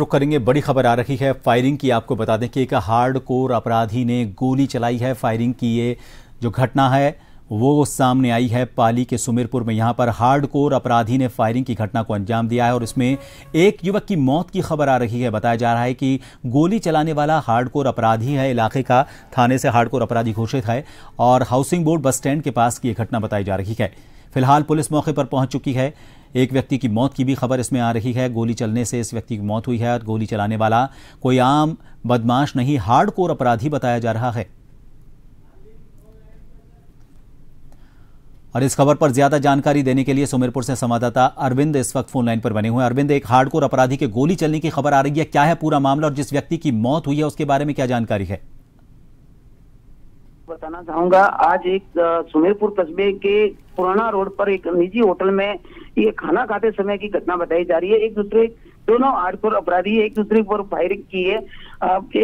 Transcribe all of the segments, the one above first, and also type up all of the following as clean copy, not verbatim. रुक करेंगे। बड़ी खबर आ रही है फायरिंग की। आपको बता दें कि एक हार्डकोर अपराधी ने गोली चलाई है। फायरिंग की ये जो घटना है वो सामने आई है पाली के सुमेरपुर में। यहाँ पर हार्डकोर अपराधी ने फायरिंग की घटना को अंजाम दिया है और इसमें एक युवक की मौत की खबर आ रही है। बताया जा रहा है कि गोली चलाने वाला हार्डकोर अपराधी है, इलाके का थाने से हार्डकोर अपराधी घोषित है और हाउसिंग बोर्ड बस स्टैंड के पास की ये घटना बताई जा रही है। फिलहाल पुलिस मौके पर पहुंच चुकी है। एक व्यक्ति की मौत की भी खबर इसमें आ रही है। गोली चलने से इस व्यक्ति की मौत हुई है और गोली चलाने वाला कोई आम बदमाश नहीं, हार्डकोर अपराधी बताया जा रहा है। और इस खबर पर ज्यादा जानकारी देने के लिए सुमेरपुर से संवाददाता अरविंद इस वक्त फोन लाइन पर बने हुए हैं। अरविंद, एक हार्डकोर अपराधी के गोली चलने की खबर आ रही है, क्या है पूरा मामला और जिस व्यक्ति की मौत हुई है उसके बारे में क्या जानकारी है? बताना चाहूंगा, आज एक सुमेरपुर कस्बे के पुराना रोड पर एक निजी होटल में ये खाना खाते समय की घटना बताई जा रही है। एक दूसरे दोनों हार्डकोर अपराधी एक दूसरे पर फायरिंग की है।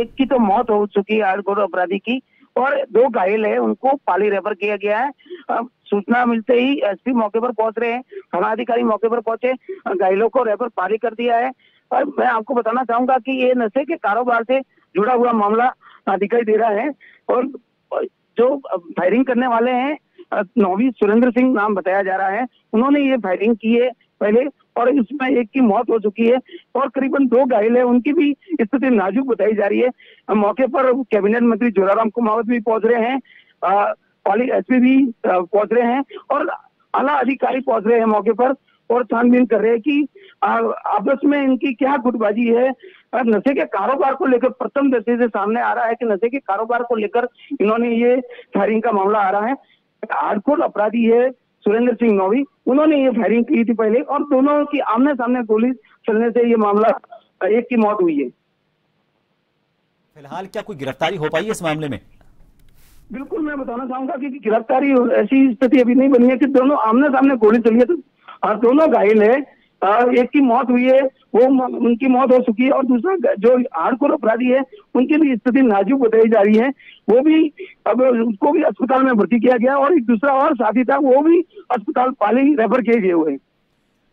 एक की तो मौत हो चुकी है हार्डकोर अपराधी की और दो घायल है, उनको पाली रेफर किया गया है। सूचना मिलते ही एसपी मौके पर पहुंच रहे हैं, थाना अधिकारी मौके पर पहुंचे, घायलों को रेफर पाली कर दिया है। और मैं आपको बताना चाहूंगा कि ये नशे के कारोबार से जुड़ा हुआ मामला दिखाई दे रहा है और जो फायरिंग करने वाले हैं नौवीं सुरेंद्र सिंह नाम बताया जा रहा है, उन्होंने ये फायरिंग की है पहले और इसमें एक की मौत हो चुकी है और करीबन दो घायल है, उनकी भी स्थिति नाजुक बताई जा रही है। मौके पर कैबिनेट मंत्री जोराराम कुमावत भी पहुंच रहे हैं, पाली एसपी भी पहुंच रहे हैं और आला अधिकारी पहुंच रहे हैं मौके पर और छानबीन कर रहे हैं कि आपस में इनकी क्या गुटबाजी है। नशे के कारोबार को लेकर प्रथम दृष्टि से सामने आ रहा है कि नशे के कारोबार को लेकर इन्होंने ये फायरिंग का मामला आ रहा है। हार्डकोर अपराधी है सुरेंद्र सिंह नौवी, उन्होंने ये फायरिंग की थी पहले और दोनों की आमने सामने गोली चलने से ये मामला, एक की मौत हुई है। फिलहाल क्या कोई गिरफ्तारी हो पाई है इस मामले में? बिल्कुल, मैं बताना चाहूंगा कि गिरफ्तारी ऐसी स्थिति अभी नहीं बनी है कि दोनों आमने सामने गोली चली है तो दोनों घायल है, एक की मौत हुई है, वो उनकी मौत हो चुकी है और दूसरा जो हार्डकोर अपराधी है उनकी भी स्थिति नाजुक बताई जा रही है। वो भी अब उसको भी अस्पताल में भर्ती किया गया और एक दूसरा और साथी था वो भी अस्पताल पाली रेफर किए गए हुए।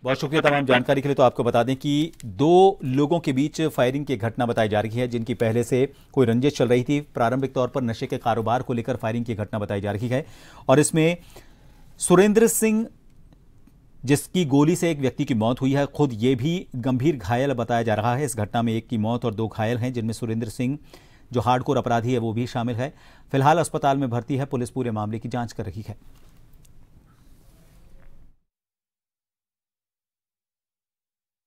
बहुत शुक्रिया तमाम जानकारी के लिए। तो आपको बता दें कि दो लोगों के बीच फायरिंग की घटना बताई जा रही है जिनकी पहले से कोई रंजिश चल रही थी। प्रारंभिक तौर पर नशे के कारोबार को लेकर फायरिंग की घटना बताई जा रही है और इसमें सुरेंद्र सिंह जिसकी गोली से एक व्यक्ति की मौत हुई है, खुद ये भी गंभीर घायल बताया जा रहा है। इस घटना में एक की मौत और दो घायल हैं जिनमें सुरेंद्र सिंह जो हार्डकोर अपराधी है वो भी शामिल है। फिलहाल अस्पताल में भर्ती है, पुलिस पूरे मामले की जांच कर रही है।